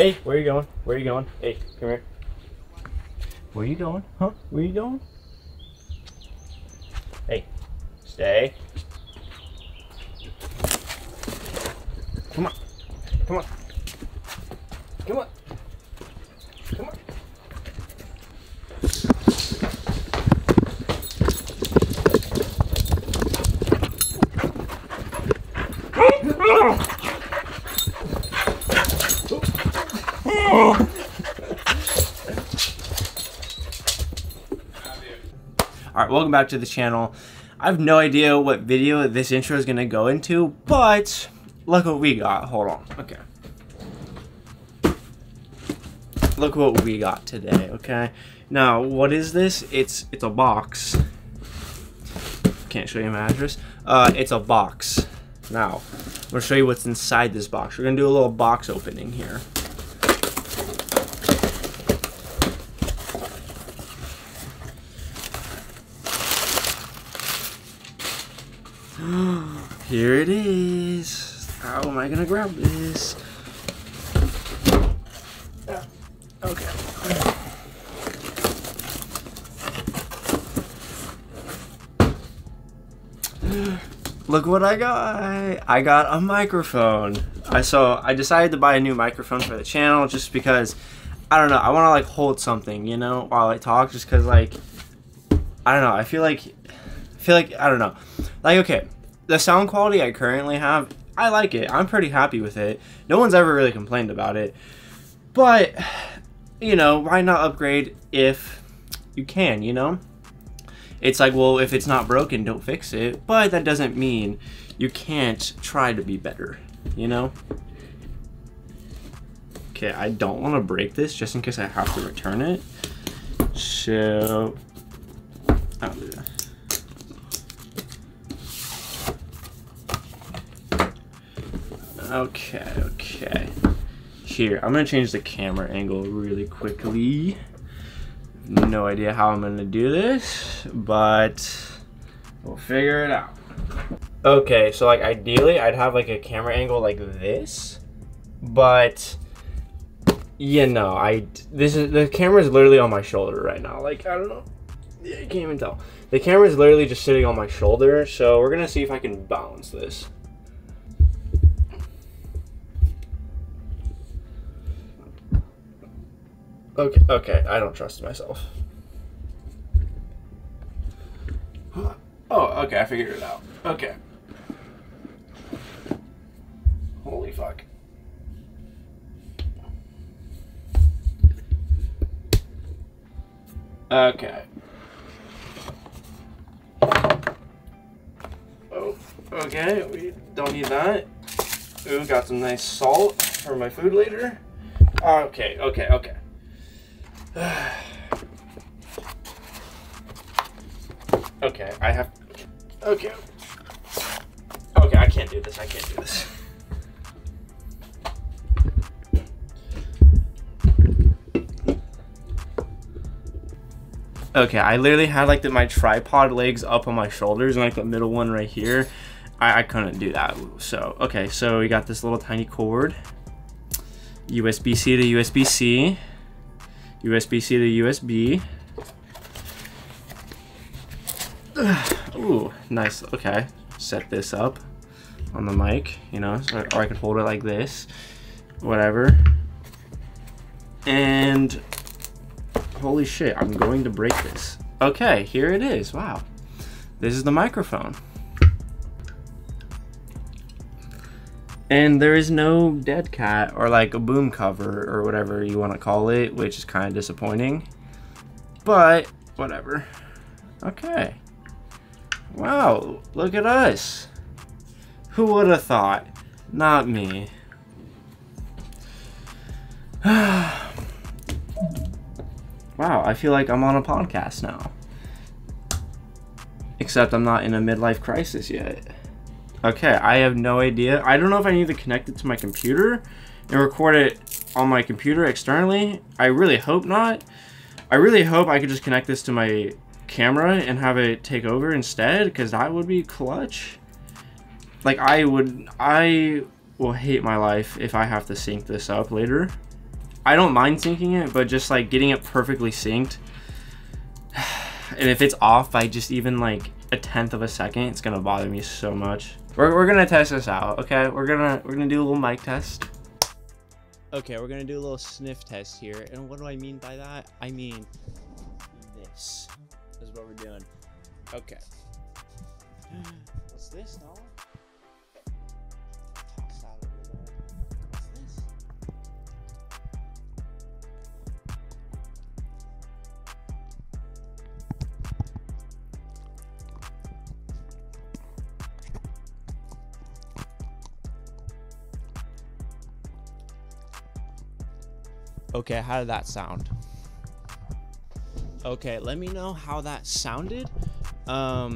Hey, where are you going? Where are you going? Hey, come here. Where are you going? Huh? Where are you going? Hey, stay. Come on. Come on. Come on. Come on. Alright, welcome back to the channel. I have no idea what video this intro is going to go into, but look what we got. Hold on. Okay. Look what we got today, okay? Now, what is this? It's a box. Can't show you my address. It's a box. Now, I'm going to show you what's inside this box. We're going to do a little box opening here. Here it is. How am I gonna grab this? Okay. Look what I got. I got a microphone. So I decided to buy a new microphone for the channel just because, I don't know, I want to like hold something, you know, while I talk, just because like, I don't know, I feel like, I don't know. Like, okay. The sound quality I currently have, I like it. I'm pretty happy with it. No one's ever really complained about it. But, you know, why not upgrade if you can, you know? It's like, well, if it's not broken, don't fix it. But that doesn't mean you can't try to be better, you know? Okay, I don't want to break this just in case I have to return it. So, I'll do that. Okay, okay. Here, I'm gonna change the camera angle really quickly. No idea how I'm gonna do this, but we'll figure it out. Okay, so like ideally I'd have like a camera angle like this, but you know, the camera's literally on my shoulder right now. Like, I don't know, you can't even tell. The camera's literally just sitting on my shoulder, so we're gonna see if I can balance this. Okay, okay, I don't trust myself. Oh, okay, I figured it out. Okay. Holy fuck. Okay. Oh, okay, we don't need that. Ooh, got some nice salt for my food later. Okay, okay, okay. Okay, I have. Okay. Okay, I can't do this. I can't do this. Okay, I literally had like my tripod legs up on my shoulders and like the middle one right here. I couldn't do that. So, okay, so we got this little tiny cord. USB-C to USB-C. USB-C to USB. Ooh, nice. Okay, set this up on the mic, you know, or I could hold it like this, whatever. And holy shit, I'm going to break this. Okay, here it is. Wow. This is the microphone. And there is no dead cat or like a boom cover or whatever you want to call it, which is kind of disappointing, but whatever. Okay. Wow, look at us. Who would have thought? Not me. Wow, I feel like I'm on a podcast now. Except I'm not in a midlife crisis yet. Okay, I have no idea. I don't know if I need to connect it to my computer and record it on my computer externally. I really hope not. I really hope I could just connect this to my camera and have it take over instead, because that would be clutch. Like, I will hate my life if I have to sync this up later. I don't mind syncing it, but just like getting it perfectly synced. And if it's off by just even like a tenth of a second, it's gonna bother me so much. We're gonna test this out, okay? We're gonna do a little mic test. Okay, we're gonna do a little sniff test here. And what do I mean by that? I mean this. This is what we're doing. Okay. What's this now? Okay, how did that sound? Okay, let me know how that sounded. You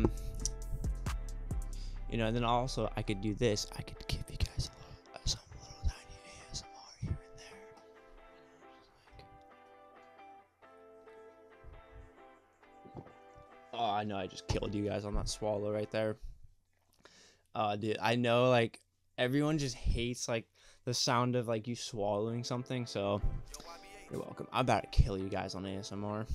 know, and then also I could do this. I could give you guys a little, some little tiny ASMR here and there. Oh, I know I just killed you guys on that swallow right there. Dude, I know like everyone just hates like the sound of like you swallowing something, so you're welcome. I'm about to kill you guys on ASMR.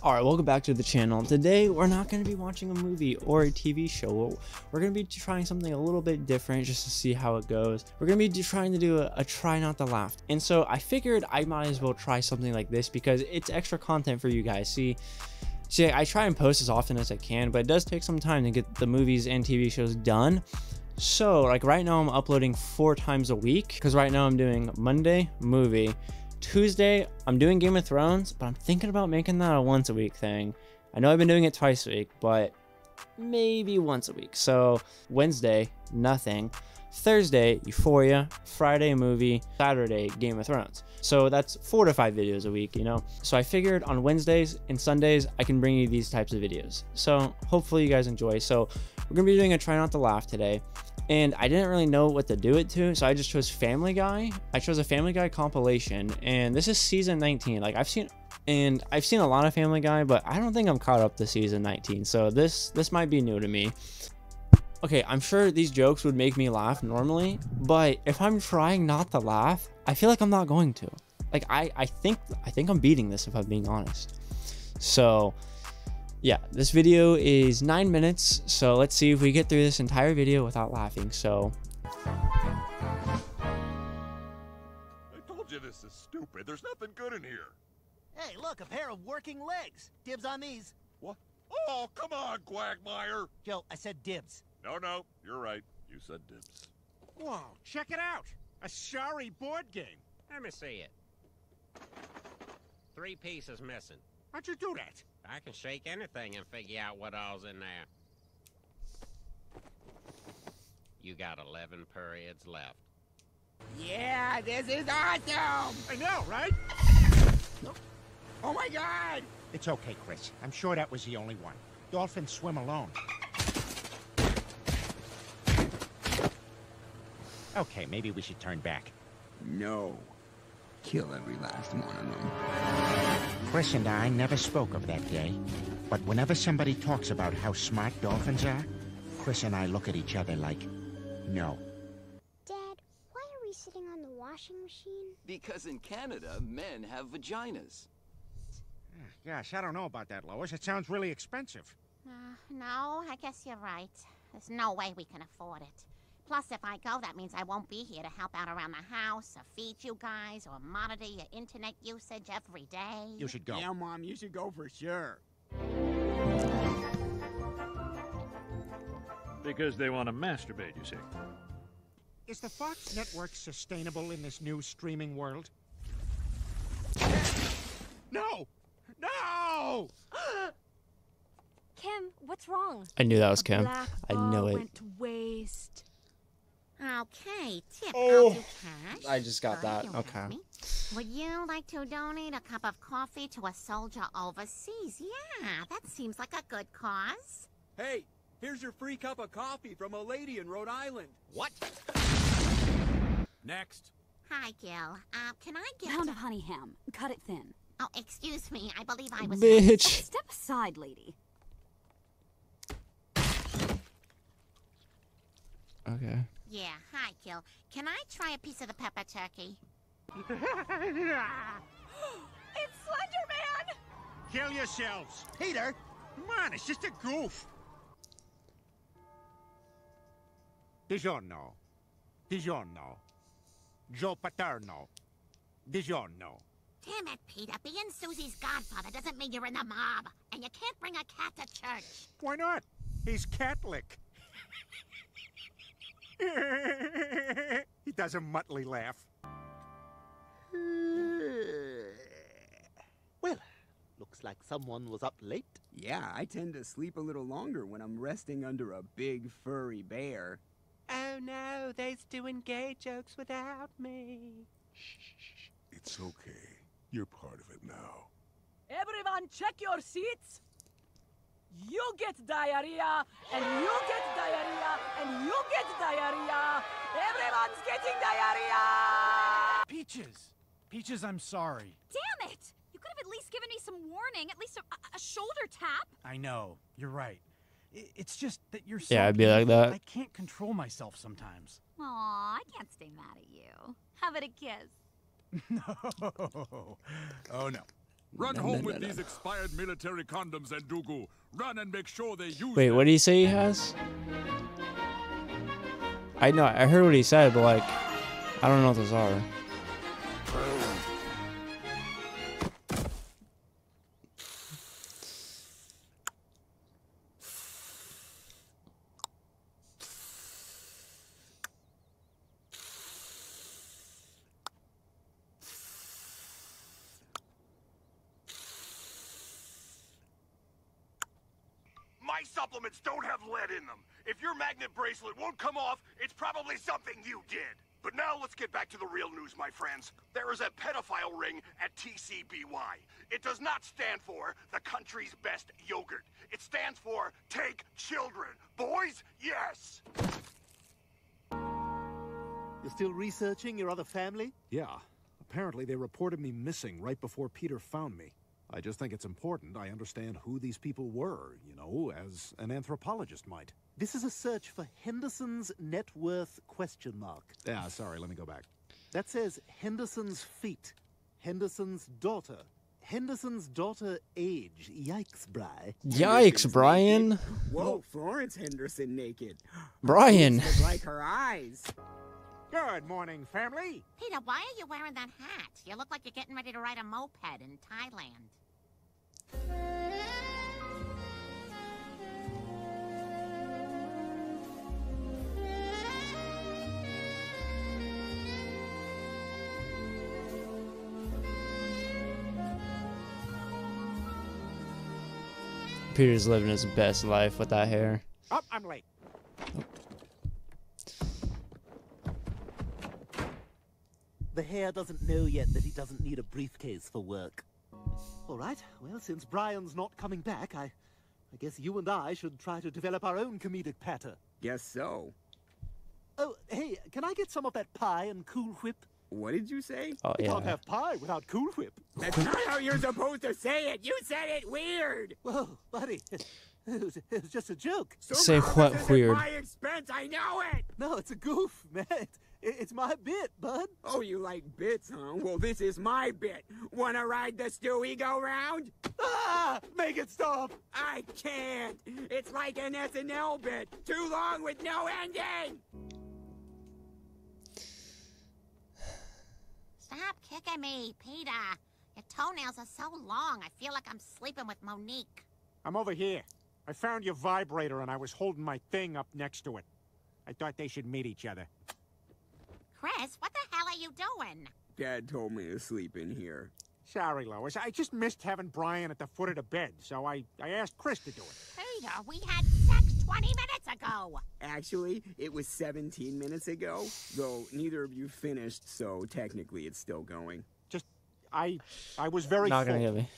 Alright, welcome back to the channel. Today we're not going to be watching a movie or a TV show. We're going to be trying something a little bit different just to see how it goes. We're going to be trying to do a try not to laugh. And so I figured I might as well try something like this because it's extra content for you guys. See, I try and post as often as I can, but it does take some time to get the movies and TV shows done. So like right now I'm uploading 4 times a week because right now I'm doing Monday movie, Tuesday I'm doing Game of Thrones, but I'm thinking about making that a once a week thing. I know I've been doing it twice a week, but maybe once a week. So Wednesday nothing, Thursday Euphoria, Friday movie, Saturday Game of Thrones. So that's 4 to 5 videos a week, you know. So I figured on Wednesdays and Sundays I can bring you these types of videos, so hopefully you guys enjoy. So we're gonna be doing a try not to laugh today, and I didn't really know what to do it to, so I just chose Family Guy. I chose a Family Guy compilation, and this is season 19. Like I've seen a lot of Family Guy, but I don't think I'm caught up to season 19, so this might be new to me. Okay, I'm sure these jokes would make me laugh normally, but if I'm trying not to laugh, I feel like I'm not going to. Like I think I'm beating this if I'm being honest. So yeah, this video is 9 minutes, so let's see if we get through this entire video without laughing. So I told you this is stupid. There's nothing good in here. Hey, look, a pair of working legs. Dibs on these. What? Oh, come on, Quagmire. Joe, I said dibs. No, you're right. You said dibs. Whoa, check it out. A Shari board game. Let me see it. 3 pieces missing. How'd you do that? I can shake anything and figure out what all's in there. You got 11 periods left. Yeah, this is awesome! I know, right? Oh my god! It's okay, Chris. I'm sure that was the only one. Dolphins swim alone. Okay, maybe we should turn back. No. Kill every last one of them. Chris and I never spoke of that day, but whenever somebody talks about how smart dolphins are, Chris and I look at each other like, no. Dad, why are we sitting on the washing machine? Because in Canada, men have vaginas. Gosh, I don't know about that, Lois. It sounds really expensive. No, I guess you're right. There's no way we can afford it. Plus, if I go, that means I won't be here to help out around the house, or feed you guys, or monitor your internet usage every day. You should go. Yeah, Mom, you should go for sure. Because they want to masturbate, you see. Is the Fox network sustainable in this new streaming world? No! No! Kim, what's wrong? I knew that was Kim. I know it. Went to waste. Okay, tip. Oh, I'll do cash. I just got that. Okay. Would you like to donate a cup of coffee to a soldier overseas? Yeah, that seems like a good cause. Hey, here's your free cup of coffee from a lady in Rhode Island. What? Next. Hi, Gil. Can I get a pound of honey ham? Cut it thin. Oh, excuse me. I believe I was. Bitch. Step aside, lady. Okay. Yeah, hi, Gil. Can I try a piece of the pepper turkey? It's Slenderman! Kill yourselves! Peter! Come on, it's just a goof! Di Giorno. Di Giorno. Joe Paterno. Di Giorno. Damn it, Peter. Being Susie's godfather doesn't mean you're in the mob. And you can't bring a cat to church. Why not? He's Catholic. He does a Muttley laugh. Well, looks like someone was up late. Yeah, I tend to sleep a little longer when I'm resting under a big furry bear. Oh no, they's doing gay jokes without me. Shh. It's okay. You're part of it now. Everyone check your seats. You get diarrhea, and you get diarrhea, and you get diarrhea. Everyone's getting diarrhea. Peaches, I'm sorry. Damn it! You could have at least given me some warning, at least a shoulder tap. I know, you're right. It's just that you're so I'd be like that. I can't control myself sometimes. Aw, I can't stay mad at you. How about a kiss? No. Oh no. Run home with these expired military condoms and Dugu. Run and make sure they use. Wait, what did he say he has? I know, I heard what he said, but like, I don't know what those are. Supplements don't have lead in them. If your magnet bracelet won't come off, it's probably something you did. But now let's get back to the real news, my friends. There is a pedophile ring at TCBY. It does not stand for the country's best yogurt. It stands for take children. Boys, yes! You're still researching your other family? Yeah. Apparently they reported me missing right before Peter found me. I just think it's important I understand who these people were, you know, as an anthropologist might. This is a search for Henderson's net worth ? Yeah, sorry, let me go back. That says Henderson's feet, Henderson's daughter age. Yikes, Bri. Yikes, Brian. Whoa, Florence Henderson naked. Brian. Like her eyes. Good morning, family. Peter, why are you wearing that hat? You look like you're getting ready to ride a moped in Thailand. Peter's living his best life with that hair. Oh, I'm late. The hair doesn't know yet that he doesn't need a briefcase for work. All right, well, since Brian's not coming back, I guess you and I should try to develop our own comedic patter. Guess so. Oh, hey, can I get some of that pie and Cool Whip? What did you say? Oh, yeah. You can't have pie without Cool Whip. That's not how you're supposed to say it. You said it weird. Whoa, buddy. It was just a joke. Say what weird? My expense, I know it. No, it's a goof, man. It's my bit, bud. Oh, you like bits, huh? Well, this is my bit. Wanna ride the Stewie go round? Ah! Make it stop! I can't. It's like an SNL bit. Too long with no ending! Stop kicking me, Peter. Your toenails are so long, I feel like I'm sleeping with Monique. I'm over here. I found your vibrator and I was holding my thing up next to it. I thought they should meet each other. Chris, what the hell are you doing? Dad told me to sleep in here. Sorry, Lois. I just missed having Brian at the foot of the bed, so I asked Chris to do it. Peter, we had sex 20 minutes ago. Actually, it was 17 minutes ago, though neither of you finished, so technically it's still going. Just, I was very not gonna get me.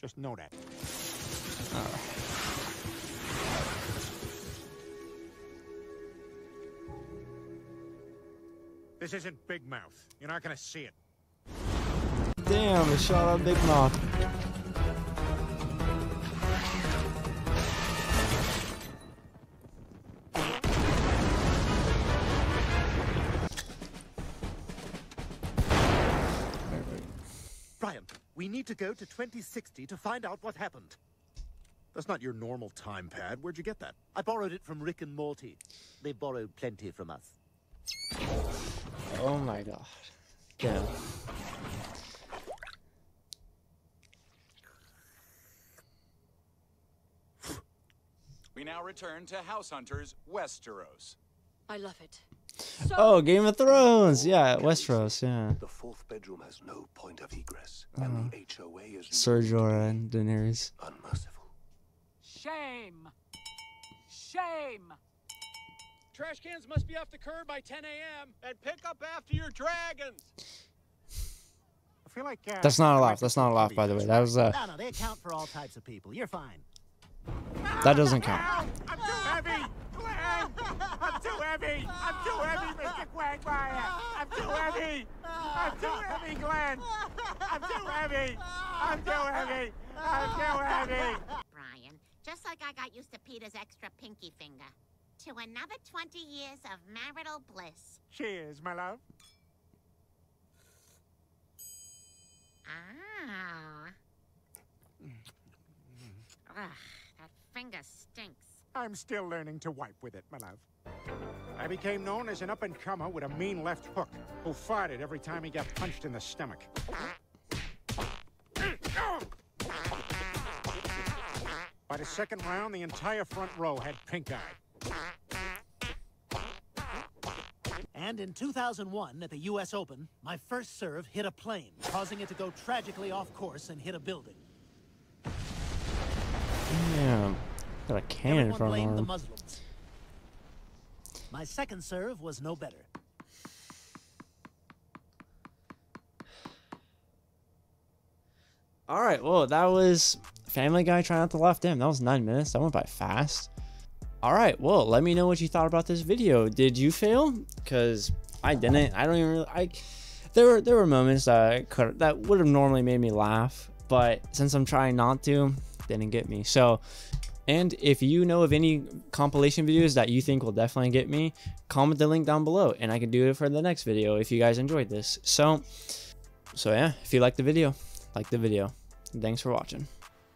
Just know that. All right. This isn't Big Mouth. You're not gonna see it. Damn, they shot out Big Mouth. We need to go to 2060 to find out what happened. That's not your normal time pad. Where'd you get that? I borrowed it from Rick and Morty. They borrowed plenty from us. Oh my god. Go. We now return to House Hunters, Westeros. I love it. So oh, Game of Thrones! Yeah, Westeros, yeah. The fourth bedroom has no point of egress, and the HOA is Ser Jorah and Daenerys. Unmerciful. Shame! Shame! Trash cans must be off the curb by 10 a.m. and pick up after your dragons. I feel like that's not a laugh. That's not a laugh, by the way. That was no, they account for all types of people. You're fine. That doesn't count. I'm too heavy. I'm too heavy! I'm too heavy, Mr. Quagmire! I'm too heavy! I'm too heavy, Glenn! I'm too heavy! I'm too heavy! I'm too heavy! Brian, just like I got used to Peter's extra pinky finger, to another 20 years of marital bliss. Cheers, my love. Ah. Ugh, that finger stinks. I'm still learning to wipe with it, my love. I became known as an up-and-comer with a mean left hook who farted every time he got punched in the stomach. By the second round, the entire front row had pink eye. And in 2001, at the U.S. Open, my first serve hit a plane, causing it to go tragically off course and hit a building. Damn. Got a cannon in front of him. My second serve was no better. Alright, well, that was Family Guy trying out the left end. That was 9 minutes. That went by fast. Alright, well, let me know what you thought about this video. Did you fail? Because I didn't. I don't even really... There were moments that would have normally made me laugh, but since I'm trying not to, didn't get me. So... And if you know of any compilation videos that you think will definitely get me, comment the link down below and I can do it for the next video if you guys enjoyed this. So yeah, if you like the video, thanks for watching.